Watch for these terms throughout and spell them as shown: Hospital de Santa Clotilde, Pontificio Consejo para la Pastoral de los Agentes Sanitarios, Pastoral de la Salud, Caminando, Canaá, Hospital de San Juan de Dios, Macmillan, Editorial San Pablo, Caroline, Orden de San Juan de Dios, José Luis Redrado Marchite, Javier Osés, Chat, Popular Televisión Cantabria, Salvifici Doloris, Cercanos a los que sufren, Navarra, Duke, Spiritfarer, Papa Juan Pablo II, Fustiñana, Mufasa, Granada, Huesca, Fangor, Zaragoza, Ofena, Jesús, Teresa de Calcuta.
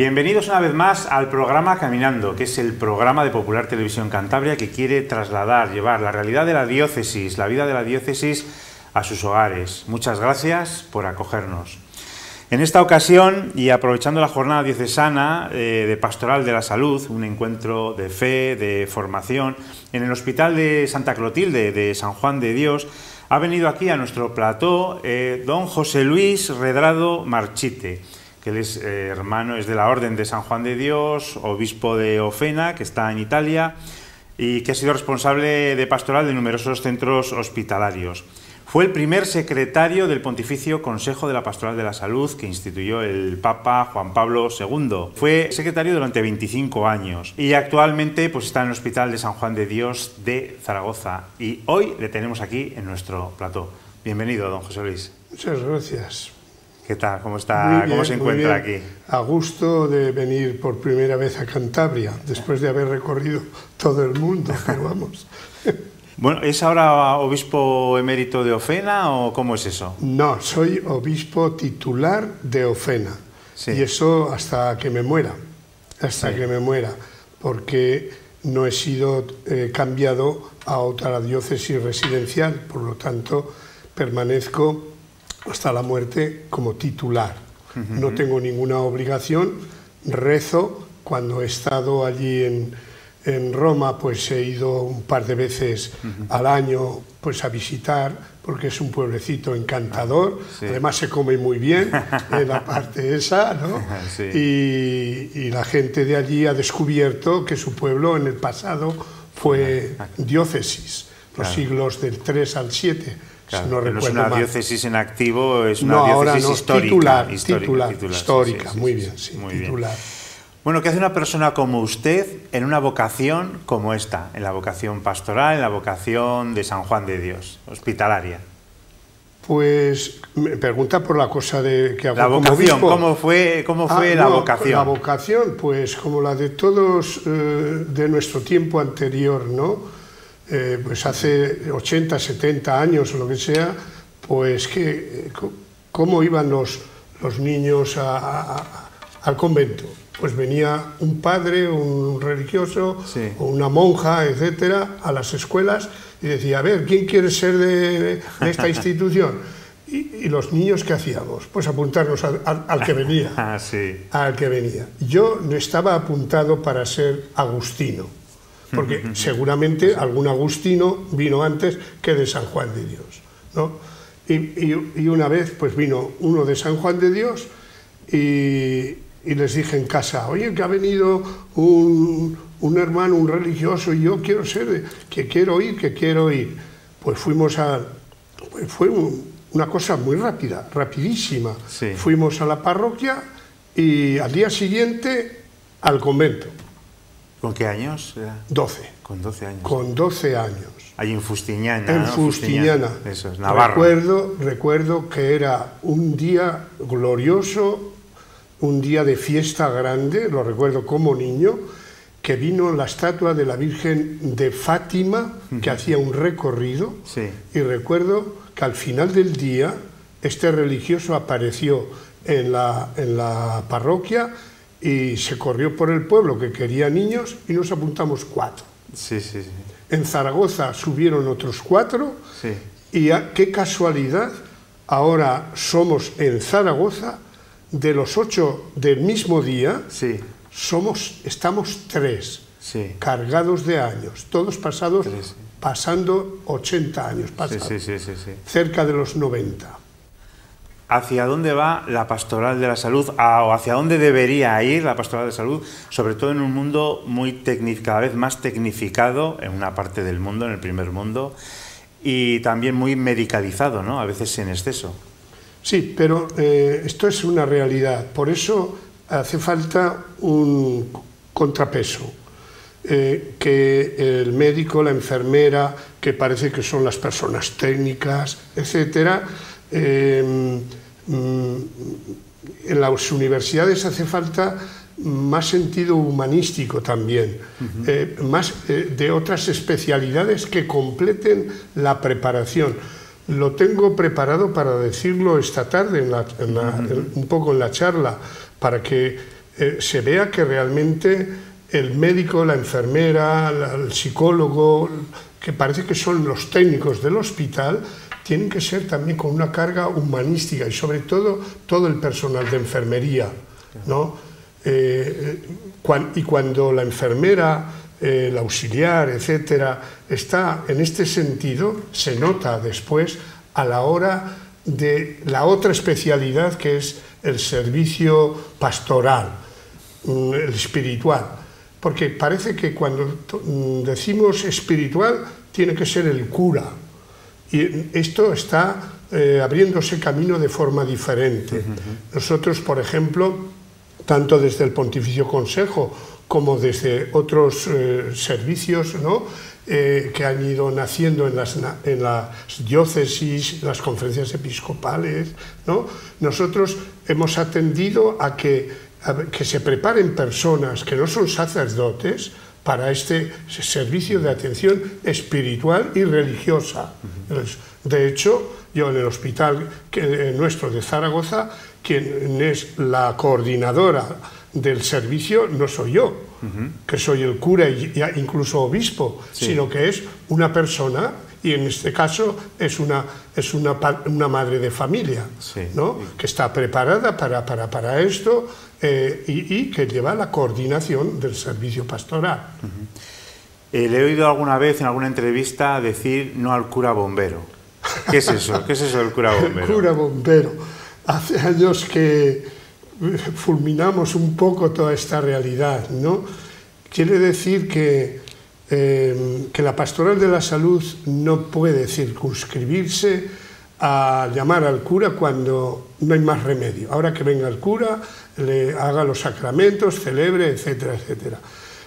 Bienvenidos una vez más al programa Caminando, que es el programa de Popular Televisión Cantabria que quiere trasladar, llevar la realidad de la diócesis, la vida de la diócesis a sus hogares. Muchas gracias por acogernos. En esta ocasión, y aprovechando la jornada diocesana de Pastoral de la Salud, un encuentro de fe, de formación, en el Hospital de Santa Clotilde de San Juan de Dios, ha venido aquí a nuestro plató don José Luis Redrado Marchite, que él es hermano, es de la Orden de San Juan de Dios, obispo de Ofena, que está en Italia, y que ha sido responsable de pastoral de numerosos centros hospitalarios. Fue el primer secretario del Pontificio Consejo de la Pastoral de la Salud que instituyó el Papa Juan Pablo II. Fue secretario durante 25 años y actualmente pues, está en el Hospital de San Juan de Dios de Zaragoza. Y hoy le tenemos aquí en nuestro plató. Bienvenido, don José Luis. Muchas gracias. ¿Qué tal? ¿Cómo está? ¿Cómo se encuentra aquí? A gusto de venir por primera vez a Cantabria, después de haber recorrido todo el mundo, pero vamos. Bueno, ¿es ahora obispo emérito de Ofena o cómo es eso? No, soy obispo titular de Ofena. Sí. Y eso hasta que me muera, hasta que me muera, porque no he sido cambiado a otra diócesis residencial, por lo tanto permanezco hasta la muerte como titular. No tengo ninguna obligación, rezo. Cuando he estado allí en Roma, pues he ido un par de veces al año pues a visitar, porque es un pueblecito encantador, además se come muy bien en la parte esa, ¿no? Y la gente de allí ha descubierto que su pueblo en el pasado fue diócesis, los siglos del 3 al 7. Claro, no recuerdo, no es una diócesis en activo, es una diócesis no, histórica. Titular, histórica, muy bien, titular. Bueno, ¿qué hace una persona como usted en una vocación como esta? En la vocación pastoral, en la vocación de San Juan de Dios, hospitalaria. Pues me pregunta por la cosa de que hago la vocación, como obispo. ¿Cómo fue la vocación? La vocación, pues como la de todos de nuestro tiempo anterior, ¿no? Pues hace 80, 70 años o lo que sea, pues que cómo iban los niños al convento. Pues venía un padre, un religioso, o una monja, etcétera, a las escuelas y decía, a ver, ¿quién quiere ser de esta institución? Y los niños, ¿qué hacíamos? Pues apuntarnos al que venía. Al que venía. Yo estaba apuntado para ser agustino, porque seguramente algún agustino vino antes que de San Juan de Dios, ¿no? Y una vez pues vino uno de San Juan de Dios y les dije en casa, oye, que ha venido un hermano, un religioso, y yo quiero ser, que quiero ir. Pues fuimos fue una cosa muy rápida, rapidísima. Fuimos a la parroquia y al día siguiente al convento. ¿Con qué años? 12. Con 12 años. Con 12 años. Allí en Fustiñana. En Fustiñana. Eso es, Navarra. Recuerdo que era un día glorioso, un día de fiesta grande, lo recuerdo como niño, que vino la estatua de la Virgen de Fátima, que hacía un recorrido, y recuerdo que al final del día este religioso apareció en la parroquia y se corrió por el pueblo que quería niños y nos apuntamos 4. En Zaragoza subieron otros 4 y qué casualidad, ahora somos en Zaragoza, de los 8 del mismo día, estamos 3, cargados de años, todos pasados, pasando 80 años, cerca de los 90. ¿Hacia dónde va la pastoral de la salud o hacia dónde debería ir la pastoral de salud, sobre todo en un mundo muy cada vez más tecnificado, en una parte del mundo, en el primer mundo, y también muy medicalizado, ¿no? A veces en exceso? Sí, pero esto es una realidad, por eso hace falta un contrapeso, que el médico, la enfermera, que parece que son las personas técnicas, etcétera. En las universidades hace falta más sentido humanístico también, más de otras especialidades que completen la preparación. Lo tengo preparado para decirlo esta tarde, un poco en la charla, para que se vea que realmente el médico, la enfermera, el psicólogo, que parece que son los técnicos del hospital, tienen que ser también con una carga humanística, y sobre todo todo el personal de enfermería, ¿no? Cuando la enfermera, el auxiliar, etcétera, está en este sentido, se nota después a la hora de la otra especialidad, que es el servicio pastoral, el espiritual, porque parece que cuando decimos espiritual tiene que ser el cura, y esto está abriéndose camino de forma diferente. Nosotros, por ejemplo, tanto desde el Pontificio Consejo como desde otros servicios, ¿no?, que han ido naciendo en las diócesis, las conferencias episcopales, ¿no?, nosotros hemos atendido a que se preparen personas que no son sacerdotes para este servicio de atención espiritual y religiosa. De hecho, yo en el hospital nuestro de Zaragoza, quien es la coordinadora del servicio no soy yo, que soy el cura e incluso obispo, sino que es una persona, y en este caso es una madre de familia, ¿no?, que está preparada para esto, y que lleva la coordinación del servicio pastoral. Le he oído alguna vez en alguna entrevista decir no al cura bombero. ¿Qué es eso? ¿Qué es eso del cura bombero? El cura bombero. Hace años que fulminamos un poco toda esta realidad, ¿no? Quiere decir que la pastoral de la salud no puede circunscribirse a llamar al cura cuando no hay más remedio. Ahora que venga el cura, le haga los sacramentos, celebre, etcétera, etcétera.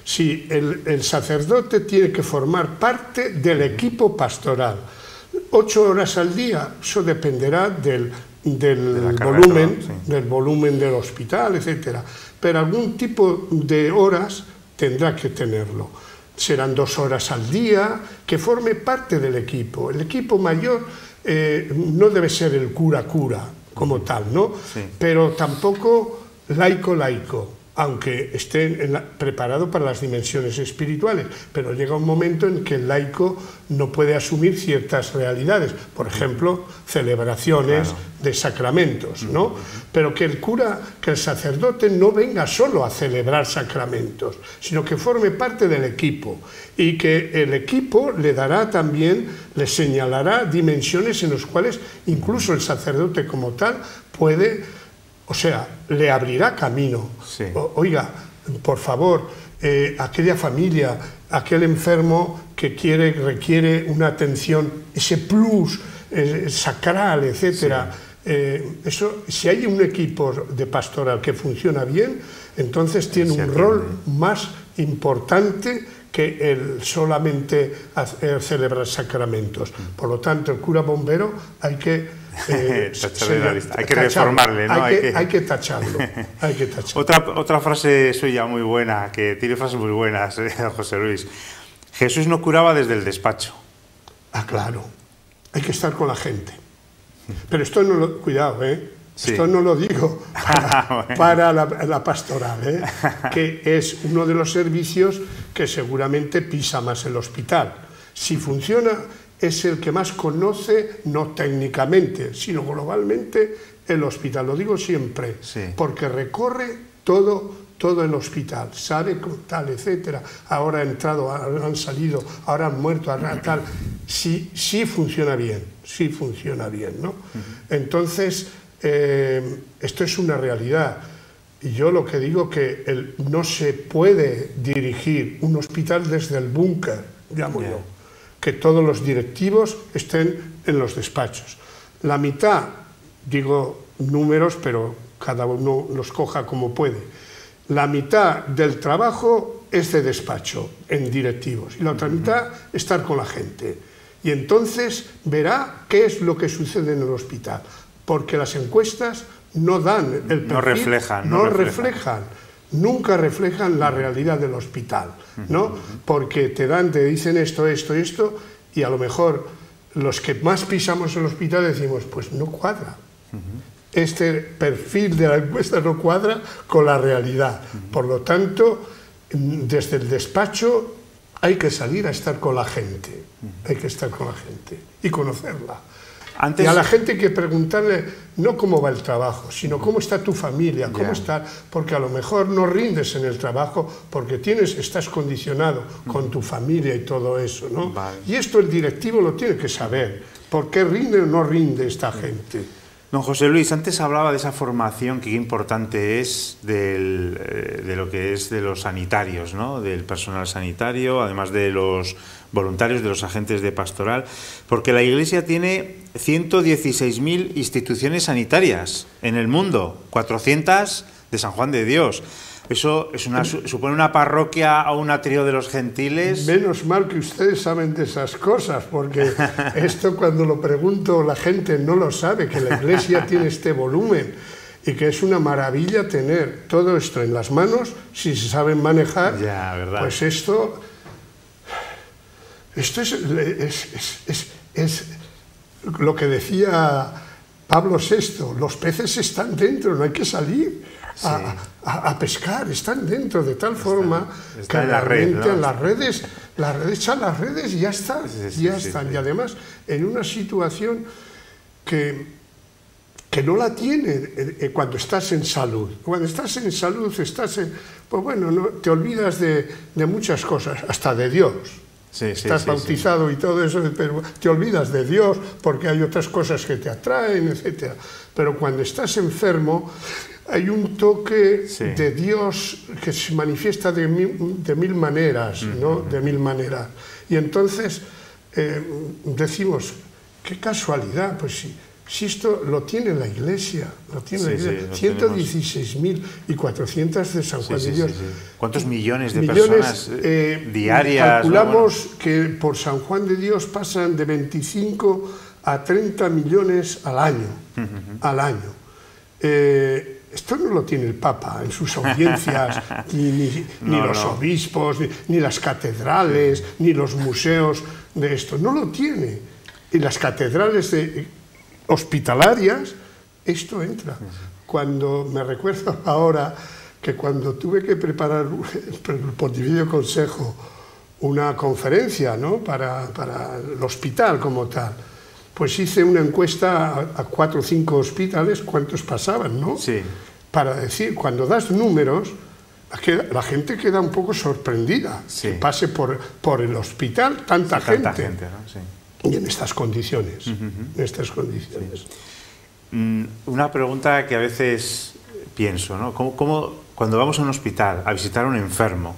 Sí, el sacerdote tiene que formar parte del equipo pastoral. 8 horas al día, eso dependerá del volumen del hospital, etcétera, pero algún tipo de horas tendrá que tenerlo. Serán 2 horas al día, que forme parte del equipo. El equipo mayor no debe ser el cura-cura como tal, ¿no? Pero tampoco laico-laico, aunque esté preparado para las dimensiones espirituales, pero llega un momento en que el laico no puede asumir ciertas realidades, por ejemplo, celebraciones de sacramentos, ¿no? Pero que el cura, que el sacerdote no venga solo a celebrar sacramentos, sino que forme parte del equipo, y que el equipo le dará también, le señalará dimensiones en las cuales incluso el sacerdote como tal puede... O sea, le abrirá camino. Oiga, por favor, aquella familia, aquel enfermo que requiere una atención, ese plus sacral, etcétera. Eso, si hay un equipo de pastoral que funciona bien, entonces tiene un rol más importante que el solamente celebrar sacramentos. Por lo tanto, el cura bombero hay que... hay que reformarle, ¿no? Hay que tacharlo. Otra frase suya muy buena, que tiene frases muy buenas, José Luis. Jesús no curaba desde el despacho. Ah, claro. Hay que estar con la gente. Pero esto no lo... Cuidado, ¿eh? Esto no lo digo para la pastoral, ¿eh? Que es uno de los servicios que seguramente pisa más el hospital. Si funciona... es el que más conoce, no técnicamente, sino globalmente, el hospital. Lo digo siempre, porque recorre todo el hospital, sabe tal, etcétera. Ahora han entrado, ahora han salido, ahora han muerto, ahora tal. Sí funciona bien, ¿no? Entonces, esto es una realidad. Y yo lo que digo que no se puede dirigir un hospital desde el búnker, llamo yo. Que todos los directivos estén en los despachos. La mitad, digo números, pero cada uno los coja como puede, la mitad del trabajo es de despacho, en directivos, y la otra mitad estar con la gente. Y entonces verá qué es lo que sucede en el hospital, porque las encuestas no dan el perfil, no reflejan. Nunca reflejan la realidad del hospital, ¿no? Porque te dicen esto, y a lo mejor los que más pisamos el hospital decimos, pues no cuadra. este perfil de la encuesta no cuadra con la realidad. Por lo tanto, desde el despacho hay que salir a estar con la gente, hay que estar con la gente y conocerla. Antes... Y a la gente hay que preguntarle no cómo va el trabajo, sino cómo está tu familia, cómo está, porque a lo mejor no rindes en el trabajo porque estás condicionado con tu familia y todo eso, ¿no? Vale. Y esto el directivo lo tiene que saber, por qué rinde o no rinde esta gente. Don José Luis, antes hablaba de esa formación que importante es de lo que es de los sanitarios, ¿no? Del personal sanitario, además de los voluntarios, de los agentes de pastoral, porque la Iglesia tiene 116.000 instituciones sanitarias en el mundo, 400 de San Juan de Dios. Eso es supone una parroquia o una trío de los gentiles. Menos mal que ustedes saben de esas cosas, porque esto cuando lo pregunto la gente no lo sabe, que la Iglesia tiene este volumen y que es una maravilla tener todo esto en las manos, si se saben manejar, ya, ¿verdad? Pues esto es lo que decía Pablo VI, los peces están dentro, no hay que salir. Sí. A pescar, están dentro de tal forma que las redes ya están, y además en una situación que no la tienen cuando estás en salud. Cuando estás en salud, pues bueno, no, te olvidas de muchas cosas, hasta de Dios. Sí, estás bautizado y todo eso, pero te olvidas de Dios porque hay otras cosas que te atraen, etc. Pero cuando estás enfermo, hay un toque de Dios que se manifiesta de mil maneras, ¿no? De mil maneras. Y entonces decimos, qué casualidad, pues si esto lo tiene la Iglesia, lo tiene la Iglesia, 116.400 de San Juan de Dios. ¿Cuántos millones de personas diarias? Calculamos que por San Juan de Dios pasan de 25 a 30 millones al año, al año. Esto no lo tiene el Papa en sus audiencias, ni los obispos, ni las catedrales, ni los museos de esto. No lo tiene. Y las catedrales hospitalarias, esto entra. Cuando me recuerdo ahora que cuando tuve que preparar el Pontificio Consejo una conferencia, ¿no? para el hospital como tal, pues hice una encuesta a 4 o 5 hospitales, cuántos pasaban, ¿no? Sí. Para decir, cuando das números, la gente queda un poco sorprendida, que pase por el hospital tanta gente, ¿no? Y en estas condiciones, en estas condiciones. Una pregunta que a veces pienso, ¿no? ¿Cómo cuando vamos a un hospital a visitar a un enfermo,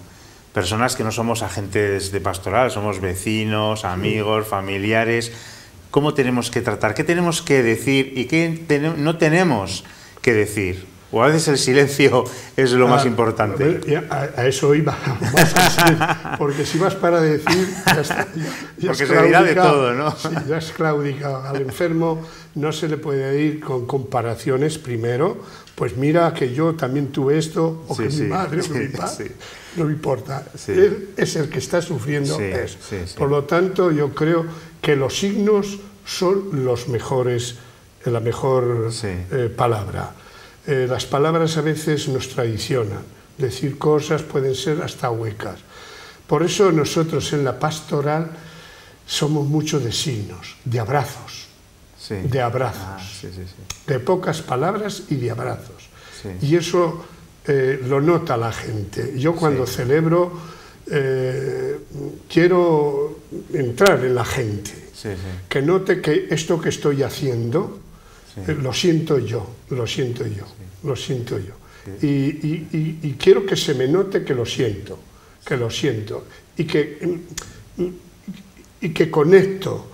personas que no somos agentes de pastoral, somos vecinos, amigos, familiares, ¿cómo tenemos que tratar? ¿Qué tenemos que decir y qué no tenemos que decir? O a veces el silencio es lo más importante. A eso iba, porque si vas para decir, ya porque se dirá de todo, ¿no? Sí, ya es claudicado. Al enfermo no se le puede ir con comparaciones primero, pues mira que yo también tuve esto, o que mi madre, o que mi padre, no me importa. Él es el que está sufriendo eso. Por lo tanto, yo creo que los signos son los mejores, la mejor palabra. Las palabras a veces nos traicionan, decir cosas pueden ser hasta huecas. Por eso nosotros en la pastoral somos mucho de signos, de abrazos, de pocas palabras y de abrazos. Y eso lo nota la gente. Yo cuando celebro... quiero entrar en la gente, que note que esto que estoy haciendo lo siento yo, lo siento yo, y quiero que se me note que lo siento, y que conecto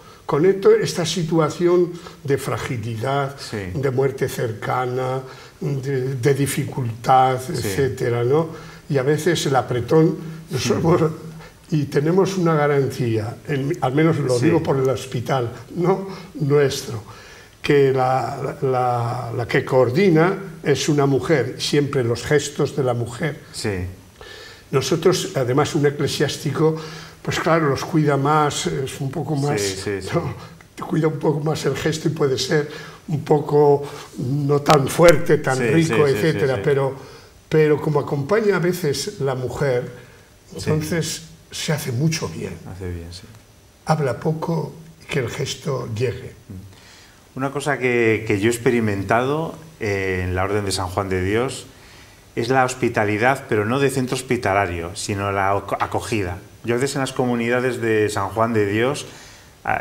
esta situación de fragilidad, de muerte cercana, de dificultad, etcétera, ¿no? Y a veces el apretón. Y tenemos una garantía, al menos lo digo por el hospital nuestro, que la que coordina es una mujer, siempre los gestos de la mujer. Nosotros, además, un eclesiástico, pues claro, los cuida más, es un poco más... cuida un poco más el gesto y puede ser un poco no tan fuerte, tan rico, etcétera, pero como acompaña a veces la mujer, entonces se hace mucho bien. Hace bien, sí. Habla poco, que el gesto llegue. Una cosa que yo he experimentado en la Orden de San Juan de Dios es la hospitalidad, pero no de centro hospitalario, sino la acogida. Yo a veces en las comunidades de San Juan de Dios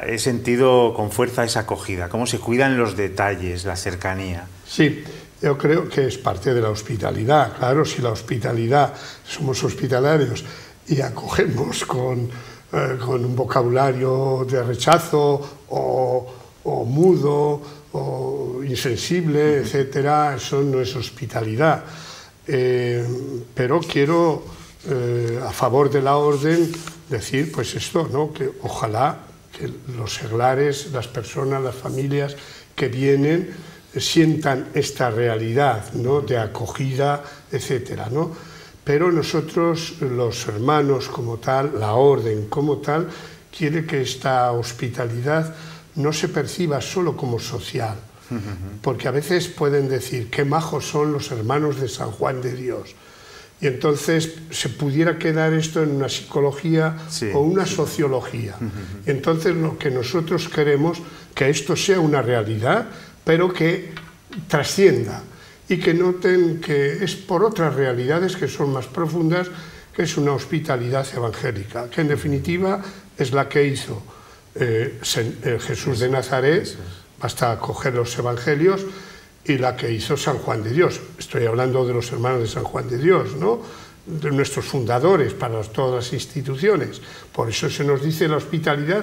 he sentido con fuerza esa acogida, cómo se cuidan los detalles, la cercanía. Sí, yo creo que es parte de la hospitalidad, claro, si la hospitalidad, somos hospitalarios y acogemos con un vocabulario de rechazo o mudo o insensible, etcétera, eso no es hospitalidad. Pero quiero, a favor de la Orden, decir pues esto, ¿no? Que ojalá que los seglares, las personas, las familias que vienen sientan esta realidad, ¿no? De acogida, etcétera, ¿no? Pero nosotros, los hermanos como tal, la Orden como tal, quiere que esta hospitalidad no se perciba solo como social, porque a veces pueden decir qué majos son los hermanos de San Juan de Dios, y entonces se pudiera quedar esto en una psicología o una sociología. Entonces lo que nosotros queremos, que esto sea una realidad, pero que trascienda, y que noten que es por otras realidades que son más profundas, que es una hospitalidad evangélica, que en definitiva es la que hizo Jesús de Nazaret, hasta coger los evangelios, y la que hizo San Juan de Dios. Estoy hablando de los hermanos de San Juan de Dios, ¿no? De nuestros fundadores para todas las instituciones. Por eso se nos dice la hospitalidad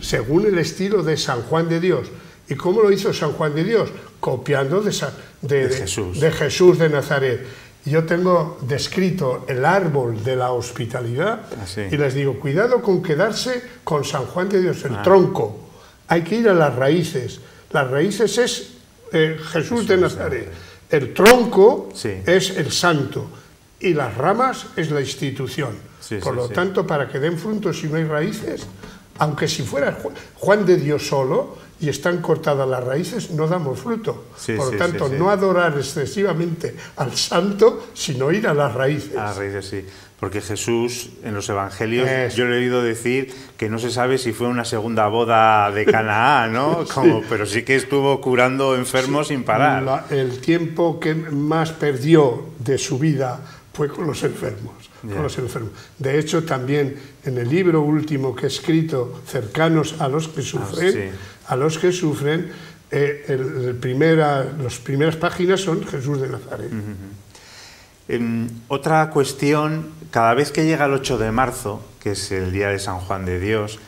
según el estilo de San Juan de Dios. ¿Y cómo lo hizo San Juan de Dios? Copiando de Jesús de Nazaret. Yo tengo descrito el árbol de la hospitalidad y les digo, cuidado con quedarse con San Juan de Dios, el tronco. Hay que ir a las raíces. Las raíces es Jesús de Nazaret. El tronco es el santo y las ramas es la institución. Por lo tanto, para que den frutos si no hay raíces, aunque si fuera Juan de Dios solo y están cortadas las raíces, no damos fruto. Por lo tanto, no adorar excesivamente al santo, sino ir a las raíces. A las raíces, sí. Porque Jesús, en los evangelios, yo le he oído decir que no se sabe si fue una segunda boda de Canaá, ¿no? Como, pero sí que estuvo curando enfermos sin parar. El tiempo que más perdió de su vida fue con los enfermos. Con los enfermos. De hecho, también en el libro último que he escrito, Cercanos a los que sufren, las primeras páginas son Jesús de Nazaret. Otra cuestión, cada vez que llega el 8 de marzo, que es el Día de San Juan de Dios,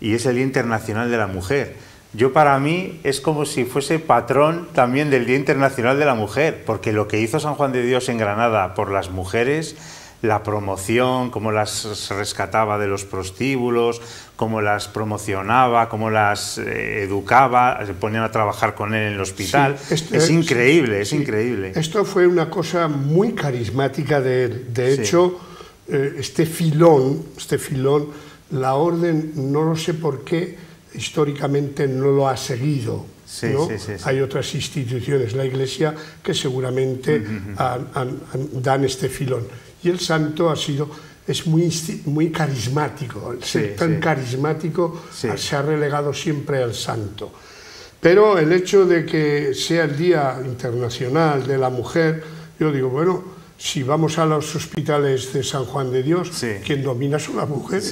y es el Día Internacional de la Mujer, yo para mí es como si fuese patrón también del Día Internacional de la Mujer, porque lo que hizo San Juan de Dios en Granada por las mujeres, la promoción, cómo las rescataba de los prostíbulos, cómo las promocionaba, cómo las educaba, se ponían a trabajar con él en el hospital. Es increíble. Esto fue una cosa muy carismática de él. De hecho, este filón, la Orden, no lo sé por qué, históricamente no lo ha seguido. Hay otras instituciones, la Iglesia, que seguramente dan este filón. Y el santo es muy carismático, tan carismático se ha relegado siempre al santo. Pero el hecho de que sea el Día Internacional de la Mujer, yo digo, bueno, si vamos a los hospitales de San Juan de Dios, quien domina son las mujeres.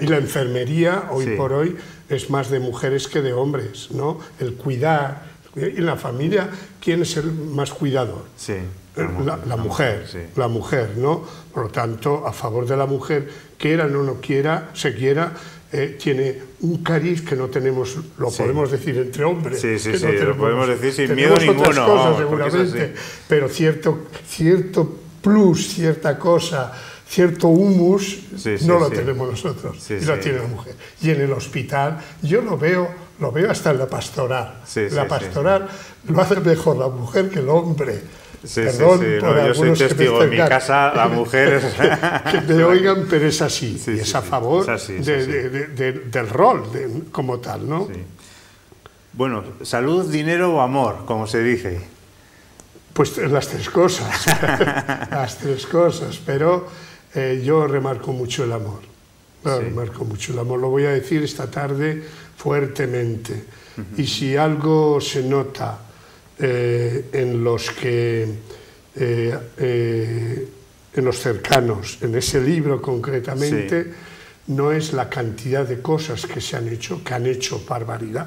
Y la enfermería, hoy por hoy, es más de mujeres que de hombres, ¿no? El cuidar, y en la familia, ¿quién es el más cuidador? La mujer, ¿no? Por lo tanto, a favor de la mujer, quiera o no quiera, se quiera, tiene un cariz que no tenemos, lo podemos decir entre hombres. Lo podemos decir sin miedo ninguno. Otras cosas, seguramente, pero cierto plus, cierta cosa, cierto humus, no lo tenemos nosotros, lo tiene la mujer. Y en el hospital, yo lo veo hasta en la pastoral. La pastoral lo hace mejor la mujer que el hombre. Sí, perdón, sí, sí. No, yo soy testigo en mi casa, la mujer es... que me oigan, pero es así, sí, y es a favor del rol como tal, ¿no? Sí. Bueno, salud, dinero o amor, como se dice. Pues las tres cosas, las tres cosas, pero yo remarco mucho el amor, remarco mucho el amor, lo voy a decir esta tarde fuertemente, y si algo se nota en los que, en los cercanos, en ese libro concretamente, no es la cantidad de cosas que se han hecho barbaridad,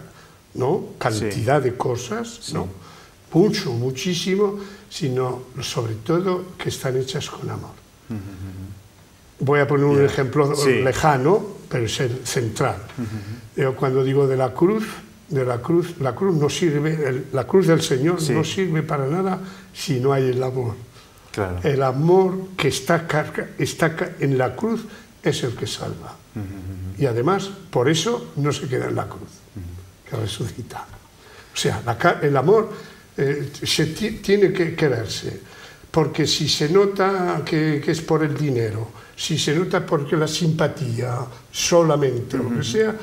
¿no? Cantidad de cosas, ¿no? Mucho, muchísimo, sino sobre todo que están hechas con amor. Voy a poner un ejemplo lejano, pero es el central. Yo cuando digo de la cruz, la cruz no sirve, la cruz del Señor no sirve para nada si no hay el amor. Claro. El amor que está en la cruz es el que salva. Y además, por eso no se queda en la cruz, que resucita. O sea, el amor se tiene que quedarse, porque si se nota que es por el dinero, si se nota porque la simpatía solamente, lo que sea...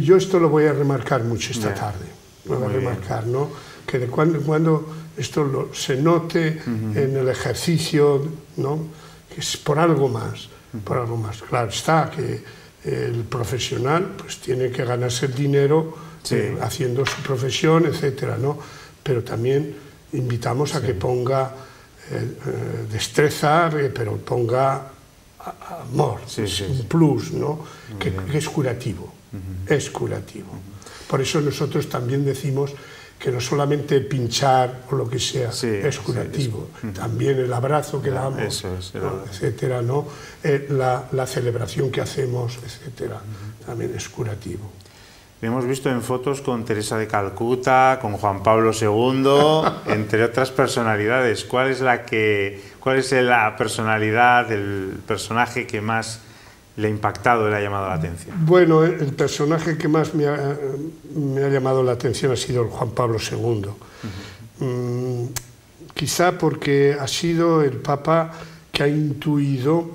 Yo esto lo voy a remarcar mucho esta tarde, lo voy a remarcar, ¿no? Que de cuando en cuando esto se note en el ejercicio, ¿no? Que es por algo más, por algo más. Claro está que el profesional pues tiene que ganarse el dinero haciendo su profesión, etcétera, ¿no? Pero también invitamos a que ponga destreza, pero ponga amor, un plus, ¿no? Que es curativo. Es curativo. Por eso nosotros también decimos que no solamente pinchar o lo que sea es curativo, también el abrazo que damos, ¿no? etcétera, ¿no? La celebración que hacemos, etcétera, también es curativo. Hemos visto en fotos con Teresa de Calcuta, con Juan Pablo II, entre otras personalidades. ¿Cuál es la que, cuál es la personalidad, el personaje que más le ha impactado, le ha llamado la atención? Bueno, el personaje que más me ha llamado la atención ha sido el Juan Pablo II. Quizá porque ha sido el Papa que ha intuido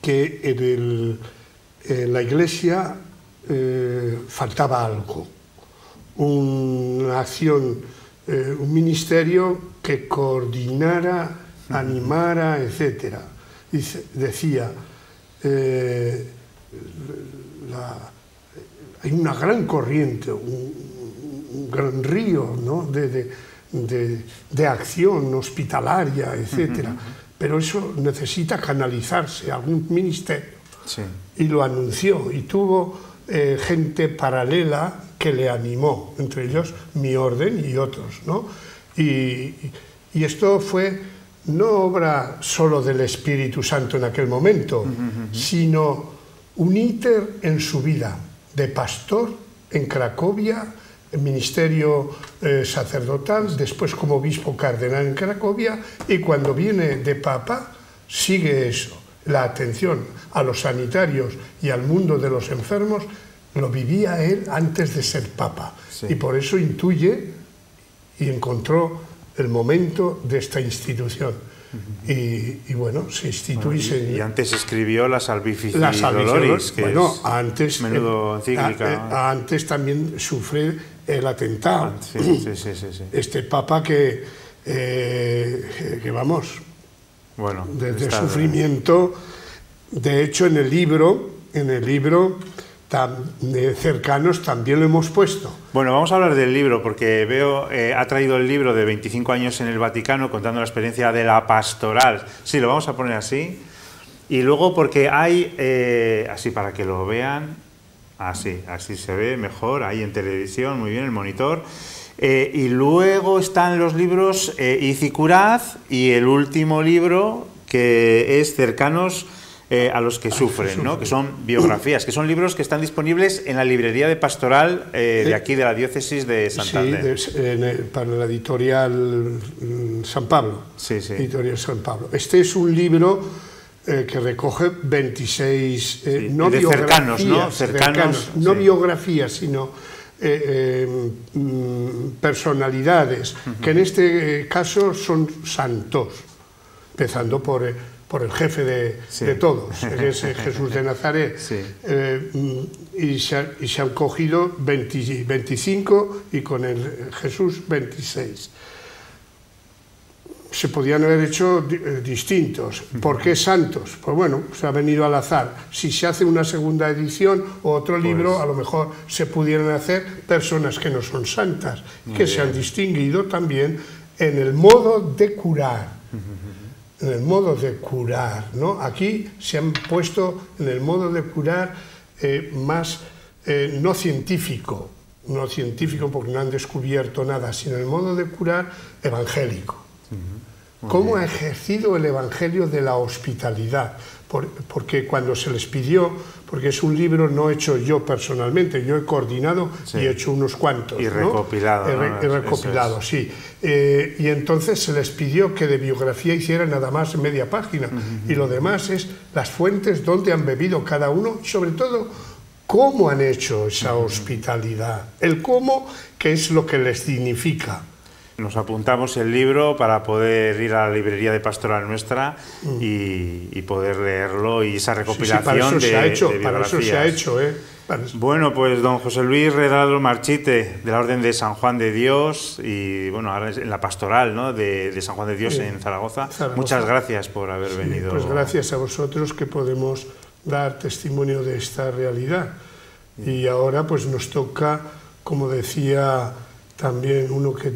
que en la Iglesia faltaba algo. Una acción, un ministerio que coordinara, animara, etc. Decía... hay una gran corriente, un gran río, ¿no? de acción hospitalaria, etcétera, pero eso necesita canalizarse, algún ministerio, y lo anunció, y tuvo gente paralela que le animó, entre ellos mi orden y otros, ¿no? Y esto fue... no obra solo del Espíritu Santo en aquel momento, sino un íter en su vida, de pastor en Cracovia, en ministerio sacerdotal, después como obispo cardenal en Cracovia, y cuando viene de Papa sigue eso, la atención a los sanitarios y al mundo de los enfermos, lo vivía él antes de ser Papa, y por eso intuye y encontró el momento de esta institución. Y bueno, se instituye... Bueno, y antes escribió la Salvifici Doloris, que bueno, es antes, menudo encíclica. Antes también sufre el atentado. Este Papa que vamos, bueno, desde sufrimiento... De hecho, en el libro, Cercanos también lo hemos puesto. Bueno, vamos a hablar del libro, porque veo, ha traído el libro de 25 años en el Vaticano, contando la experiencia de la pastoral. Sí, lo vamos a poner así. Y luego porque hay, así para que lo vean, así se ve mejor, ahí en televisión, muy bien el monitor. Y luego están los libros Izicuraz y el último libro, que es Cercanos a los que sufren, ¿no? Que son biografías, que son libros que están disponibles en la librería de pastoral de aquí, de la diócesis de Santander. Sí, para la editorial San Pablo. Editorial San Pablo. Este es un libro que recoge 26, no biografías, no biografías, sino personalidades, que en este caso son santos, empezando por el jefe de todos, que es Jesús de Nazaret, y se han cogido 25 y con el Jesús 26. Se podían haber hecho distintos. ¿Por qué santos? Pues bueno, se ha venido al azar. Si se hace una segunda edición o otro libro, a lo mejor se pudieran hacer personas que no son santas, que se han distinguido también en el modo de curar. En el modo de curar, ¿no? Aquí se han puesto en el modo de curar más no científico porque no han descubierto nada, sino el modo de curar evangélico. ¿Cómo ha ejercido el Evangelio de la hospitalidad? Porque cuando se les pidió, porque es un libro no hecho yo personalmente, yo he coordinado y he hecho unos cuantos. Y recopilado. ¿no? Recopilado, sí. Y entonces se les pidió que de biografía hicieran nada más media página. Y lo demás es las fuentes donde han bebido cada uno, sobre todo cómo han hecho esa hospitalidad. El cómo, que es lo que les significa. Nos apuntamos el libro para poder ir a la librería de Pastoral Nuestra y poder leerlo y esa recopilación de biografías. Bueno, pues don José Luis Redrado Marchite, de la Orden de San Juan de Dios y bueno, ahora en la Pastoral, ¿no?, de San Juan de Dios en Zaragoza. Muchas gracias por haber venido. Pues gracias a vosotros que podemos dar testimonio de esta realidad. Y ahora pues nos toca, como decía también uno que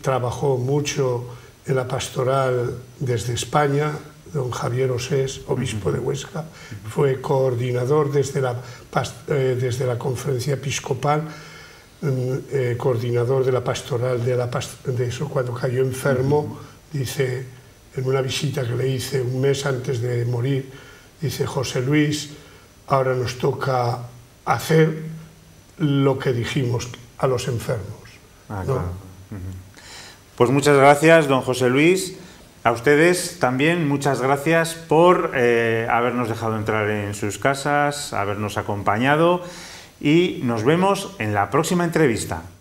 trabajó mucho en la pastoral desde España, don Javier Osés, obispo de Huesca, fue coordinador desde la conferencia episcopal, coordinador de la pastoral de eso, cuando cayó enfermo, dice, en una visita que le hice un mes antes de morir, dice, José Luis, ahora nos toca hacer lo que dijimos a los enfermos. Ah, claro. Pues muchas gracias, don José Luis. A ustedes también muchas gracias por habernos dejado entrar en sus casas, habernos acompañado y nos vemos en la próxima entrevista.